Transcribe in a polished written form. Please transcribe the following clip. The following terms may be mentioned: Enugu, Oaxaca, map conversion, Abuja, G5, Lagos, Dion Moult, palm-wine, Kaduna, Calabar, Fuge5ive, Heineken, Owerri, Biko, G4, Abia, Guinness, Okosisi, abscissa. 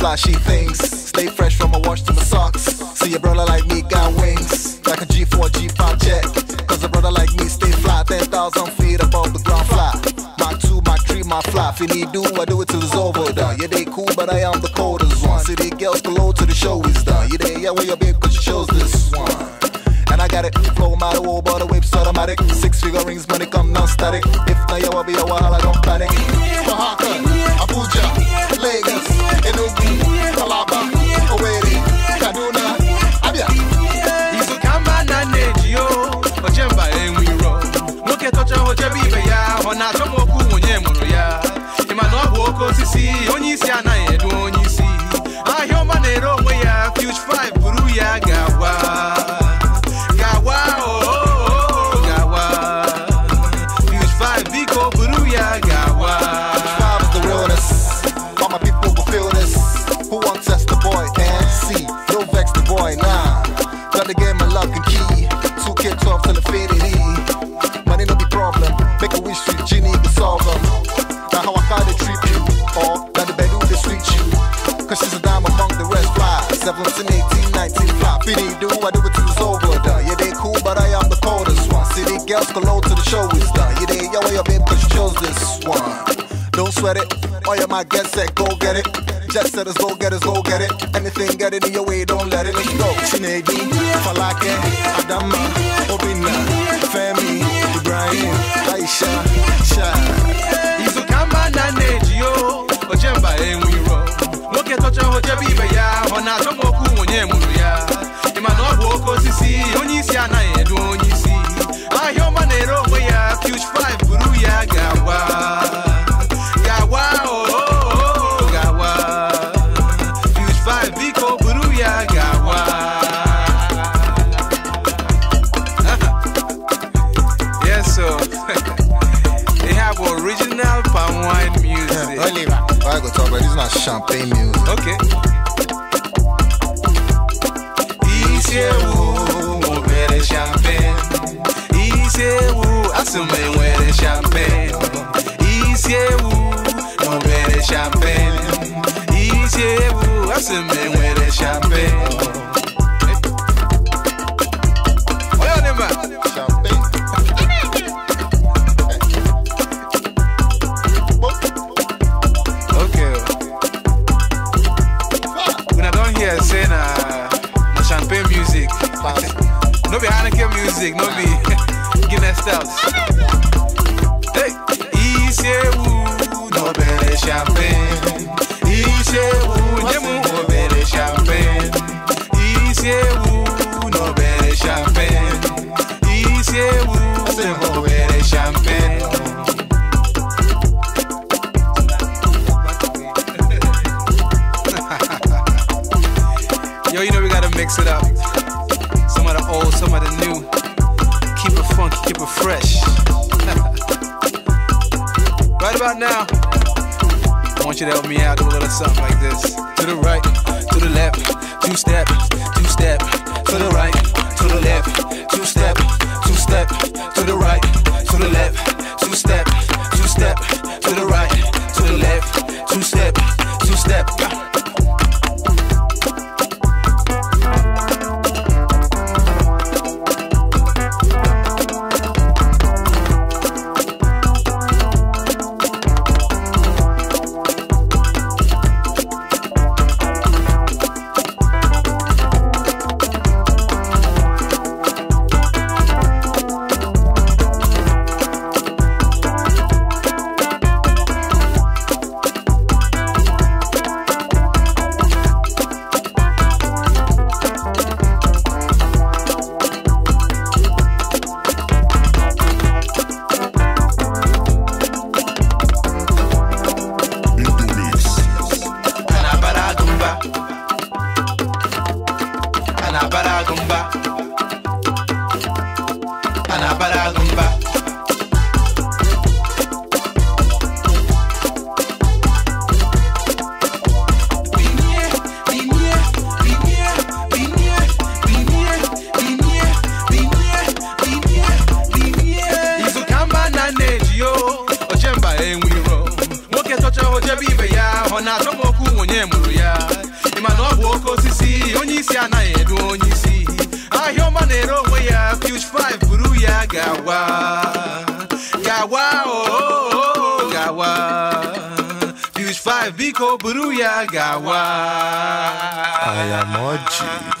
flashy things. Stay fresh from my wash to my socks. See a brother like me got wings, like a G4, G5 jet. Cause a brother like me stay fly, 10,000 feet above the ground fly. Mach 2, Mach 3, my fly. If you need do, I do it till it's over done. Yeah, they cool, but I am the coldest one. See they girls below till the show is done. You there, yeah, where you been, cause you chose this one. And I got it, flow my whole body, whips automatic. 6-figure rings, money come non-static. If not, you will be a while, I don't panic. Oaxaca, Abuja, Lagos, Enugu, Calabar, Owerri, Kaduna, Abia. Isu kamba na nejio, ochemba enwiro. Moke tocha hochebibe ya, ona chomoku onye muro ya. Imano abu oko sisi, onyi isi anaye edu onyi isi. Ahyoma nero mwe ya, Fuge5ive guru ya gawa. Biko, Buruya, Gawa. Fuge5ive is the realness. All my people will feel this. Who wants us the boy and see? Don't vex the boy, nah. Got the game of luck and key. 2K12 till infinity. Money no be problem. Make a wish for the genie to solve them. Now how I thought they treat you, or now the bedu they sweet you. Cause she's a dime among the rest. Fly 17, 18, 19, fly. If they do, I do it till it's over done. Yeah, they cool, but I am the coldest one. See, they girls cologne till the show is done. Yeah, they yo, yo, babe, cause you chose this one. Don't sweat it. All your mind get set, go get it. Jet setters, go get it, go get it. Anything get it in your way, don't let it go. Chinegi, Falake, Adama, Obina, Femi, Ibrahim, Aisha, Shah. Isu kamba na nejio, ochemba enwiro. Moke tocha hochebibe ya, ona chomoku onye muru ya. Imano abu oko sisi, onyisi anaye edu onyisi. Ahyoma nero we ya, Fuge5ive. They have original palm wine music. Oliver, I go talk about this. Is not champagne music. Okay. Easy woo, we wear the champagne. Easy woo, I see me wear the champagne. Easy woo, we wear the champagne. Easy woo, I see me wear the champagne. Oh, you never champagne. Say na champagne music, no be Heineken music, no be Guinness styles. Hey, easy woo, no be the champagne. Easy woo, no be the champagne. Easy woo, no be the champagne. Easy woo, no be the champagne. Yo, you know we gotta mix it up. Some of the old, some of the new. Keep it funky, keep it fresh. Right about now, I want you to help me out, do a little something like this. To the right, to the left, two-step, two-step. To the right, to the left, two-step, two-step. To the right, to the left, two-step, two-step. To the right, to the left, two-step, two-step. jebe ibe ya hona chomoku onye muru ya imana obu okosisi onye isi anaghị edu onye isi ahịa ọma na-ere onwe ya Fuge5ive buru ya gawa gawa o gawa Fuge5ive biko buru ya gawa I am OG.